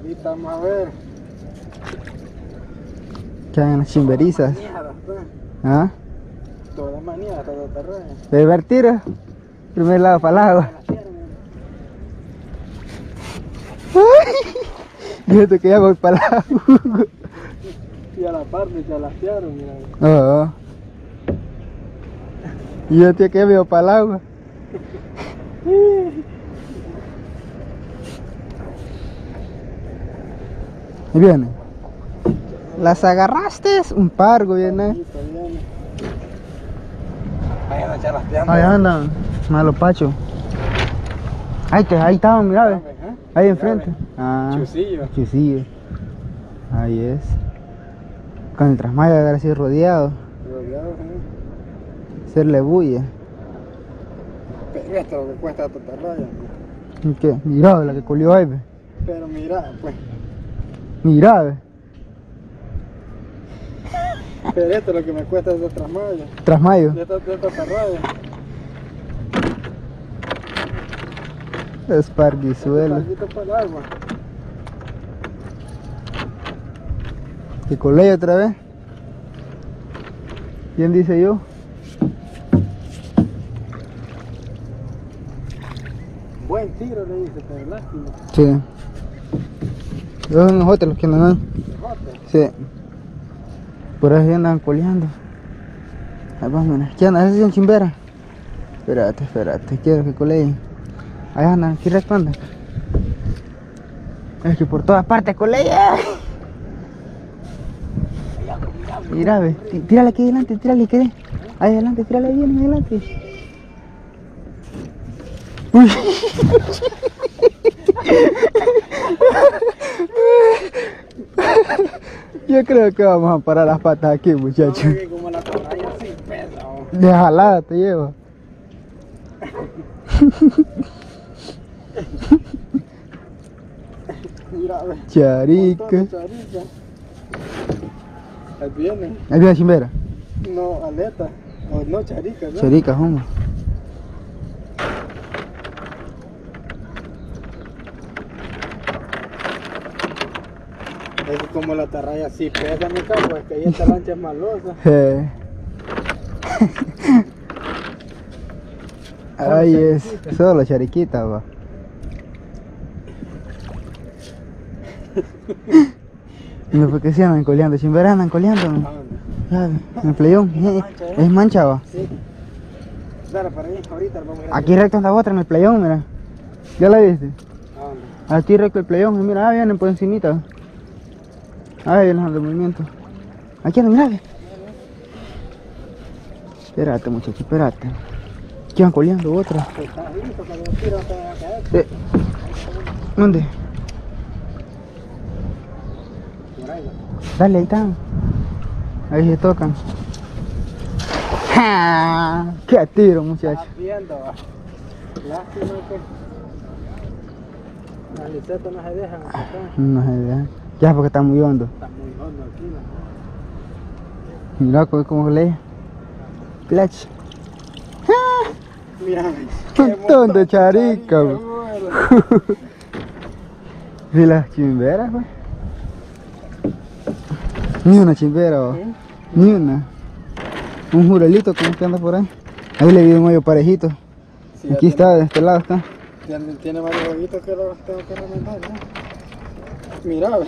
Ahorita vamos a ver. ¿Qué hagan las chimberizas? ¿Ah? Todas manías hasta la atarraya. Beber tiro. Primer lado para el agua. Yo te quedé voy para el agua. Y a la parte se alastearon, mira. Oh. Yo te quedé veo para el agua. Y viene. Las agarraste un pargo, viene. Ahí andan chalasteando. Ahí andan, malo pacho. Ahí estaban, mira, ve. Ahí enfrente. Ah, chusillo. Chusillo. Ahí es. Con el trasmaya de así rodeado. Rodeado, ¿sí? Hacerle bulla. Pero esto es lo que cuesta la atarraya. ¿Y qué? Mirá, la que colió ahí, ve. Pero mirá, pues. Mirá, pero esto es lo que me cuesta es de trasmayo. ¿Trasmayo? De esta atarraya. Esparguizuelo. Este es para el agua. Te colé otra vez. ¿Quién dice yo? Buen tiro le dice, pero lástima. Sí. Son los otros los que andan. ¿Los otros? Sí. Por ahí andan coleando. Ahí vas, mira. ¿Qué andan? ¿Esas son chimberas? Espérate. Quiero que coleen. Ahí andan. Aquí responden. Es que por todas partes colean. Mira, ve. Tírale aquí adelante. Tírale aquí. Ahí adelante. Tírale ahí bien adelante. Uy. Yo creo que vamos a parar las patas aquí, muchachos. No, como la atarraya sí pesa. De jalada te lleva. Mira, ve. Charica. Ahí viene. Ahí viene chimbera. No, aleta. O no, charica, ¿no? Charica, hombre. Es como la atarraya así pesa, mi capo, es que ahí esta lancha es malosa. Ahí es, solo chariquita, va. No, porque si andan coleando, chimbera andan coleando. En el playón, es mancha, va. Sí. Dale, para ahí, ahorita vamos a ir. Aquí recto anda otra en el playón, mira. ¿Ya la viste? Aquí recto el playón, mira, vienen por encimita. Ahí vienen los movimientos. Aquí andan, mirá. Espérate, muchachos, espérate. Aquí van coleando otra. ¿Dónde? Dale, ahí están. Ahí se tocan. ¡Ja! ¡Qué tiro, muchachos! Lástima que las lisetas no se dejan. No se dejan. Ya, porque está muy hondo. Está muy hondo aquí, ¿no? Mirá cómo lee. Clutch. ¡Ah! Mira, un montón de charica, güey. ¿Y las chimberas, güey? Ni una chimbera, güey. ¿Eh? Ni una. Un jurelito que anda por ahí. Ahí le vi un hoyo parejito. Sí, aquí está, tiene, de este lado está. Tiene varios hoyitos que los tengo que remontar, ¿no? Mira, ve.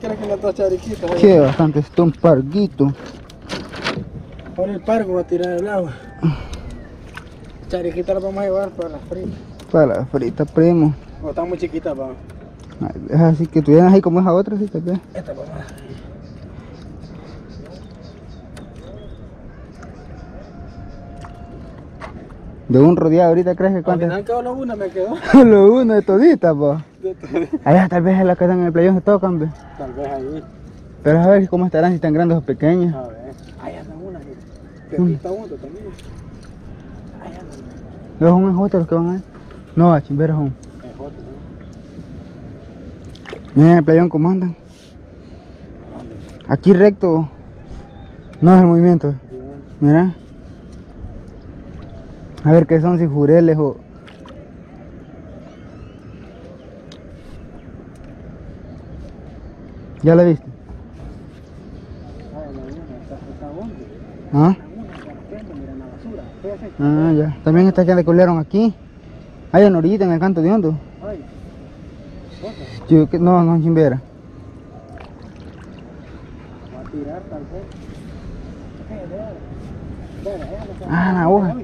Creo que las dos chariquitas. Sí, bastante, está un parguito. Pon el pargo va a tirar el agua. Chariquitas las vamos a llevar para las fritas. Para las fritas, primo. O están muy chiquitas, pa. Es así que tuvieran ahí como esa otra, si te ves. Esta, papá. De un rodeado ahorita crees que cuántas. Al final quedó lo uno, me quedó. Lo uno de todita, pa. Allá tal vez las que están en el playón se tocan, ¿ve? Tal vez ahí. Pero a ver cómo estarán, si están grandes o pequeñas. A ver. Allá andan una, que pita uno también. Allá andan. ¿No son ejotes los que van ahí? No, chimberos son. Ejotes, ¿no? Miren el playón cómo andan. Aquí recto. No es el movimiento. Mira. A ver qué son, si jureles o... ¿Ya la viste? ¿Ah? Ah, ya. También está que le colgaron aquí. Hay una orillita en el canto de hondo. No, no, chimbera. Ah, una hoja.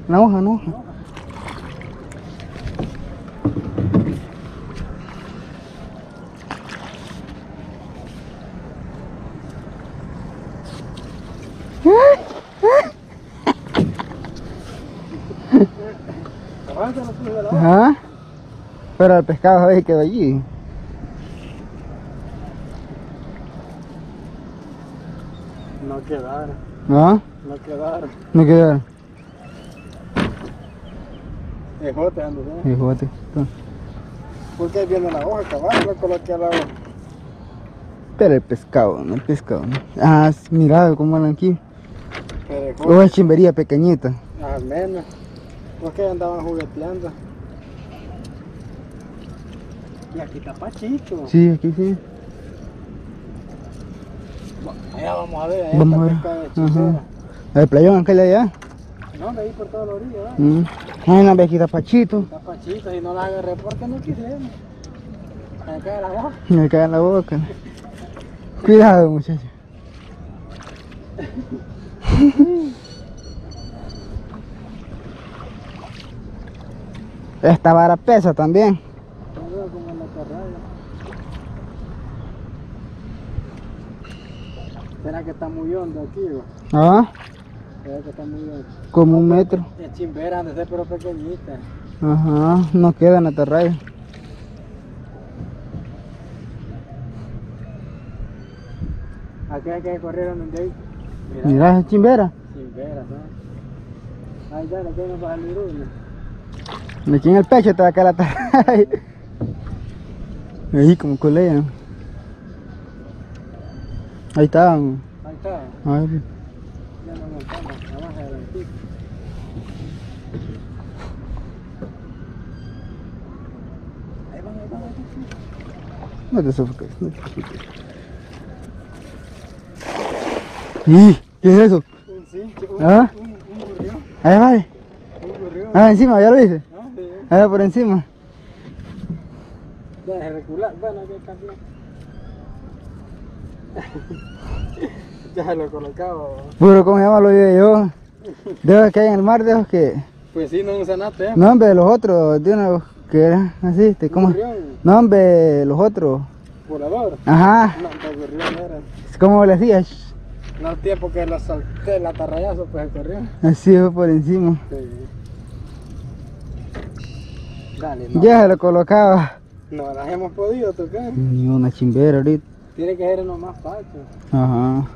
Ajá. Pero el pescado a veces quedó allí. No quedaron. ¿Ah? No quedaron. Ejote ando, ¿no? Ejote. Porque viene la hoja, caballo, no coloqué la hoja. Pero el pescado, ¿no? Ah, has mirado cómo van aquí. O es chimbería pequeñita. Al menos. Los que andaban jugueteando. Y aquí está Pachito. Sí, aquí sí. Allá vamos a ver, allá vamos está a ver. Pesca de Chisera. ¿El playón aquel de allá? No, de ahí por toda la orilla, ¿verdad? Ay, no, ve aquí está Pachito. Está Pachito, y no la agarré porque no quisieron. Me cae la boca. Cuidado, muchacho. Esta vara pesa también. Como en la atarraya. ¿Será que está muy hondo aquí? Ah. ¿Será que está muy hondo? Como un metro. Es chimbera, antes de ser pero pequeñita. Ajá, no queda en la atarraya. Aquí hay que corrieron un día. Mirá, es chimbera. Chimbera, ¿no? Ahí ya, le tengo para el mirullo. Aquí en el pecho te va a caer la tarraya. Ahí como colea, ¿no? Ahí está. Ahí está. Ya no montamos, la baja de la antigua. Ahí vamos. No te sofoques, ¡Y! ¿Qué es eso? Un cincho, un burrión. Ahí vale. Un burrión. Ah, encima, ¿ya lo viste? Allá por encima. Deja recular, bueno, hay que cambiar. Ya lo colocaba. Puro con llama lo vi yo. Dejo que hay en el mar, dejo que. Pues sí, no usan nada, ¿eh? No, hombre, los otros, de una que era así, te como. No, hombre, los otros. Volador. Ajá. No, corrión. ¿Cómo le hacías? No, tiempo que lo salté, la atarrayazo, pues el corrión. Así fue por encima. Sí. Dale, no. Ya se lo colocaba. No las hemos podido tocar. Ni una chimbera ahorita. Tiene que ser en los más pachos. Ajá.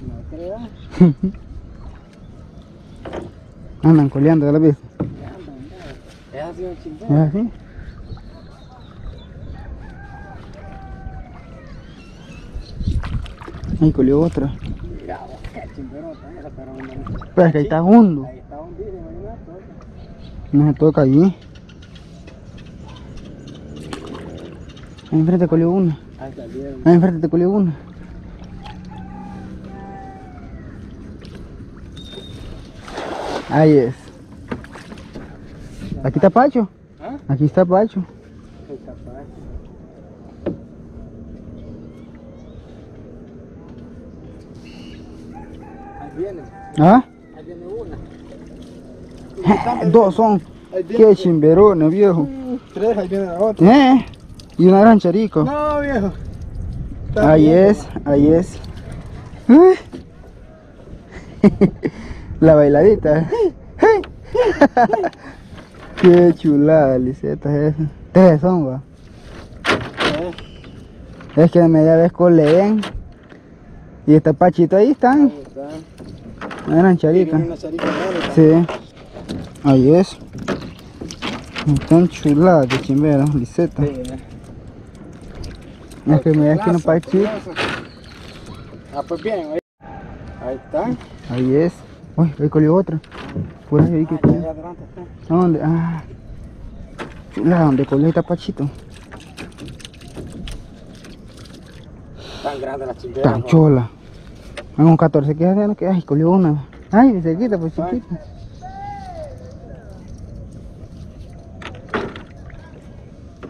No creas. Andan coleando de la vista. Es así una chimbera. ¿Es así? Ahí colió otra. Mira, qué chimberota era, pero no. Pero es que ahí está hondo. Ahí está hondísimo, ahí no se toca. No se toca allí. Ahí enfrente colió una. Ahí enfrente te colió una. Ahí es. Aquí está Pacho. ¿Ah? Aquí está Pacho. Viene. ¿Ah? Ahí viene una. Dos son. Qué chimberones, viejo. Tres, ahí viene la otra. Y una gran charico. No, viejo. Ahí es. La bailadita. Qué chulada, lisetas esa. Tres son, va. Es que media vez coleen. Y este Pachito ahí están. Eran charitas. Sí. Ahí es. Están chuladas de chimberas, lisetas. Sí, es que me da que no Pachito. Ah, pues bien, ahí están. Ahí es. Uy, ahí colió otra. Por ahí que colió. ¿A dónde? Ah. Chula, ¿dónde colió el tapachito? Tan grande la chingada. Tan chola. Hay un 14 que hace, ay, colió una. Ay, se quita, pues chiquita.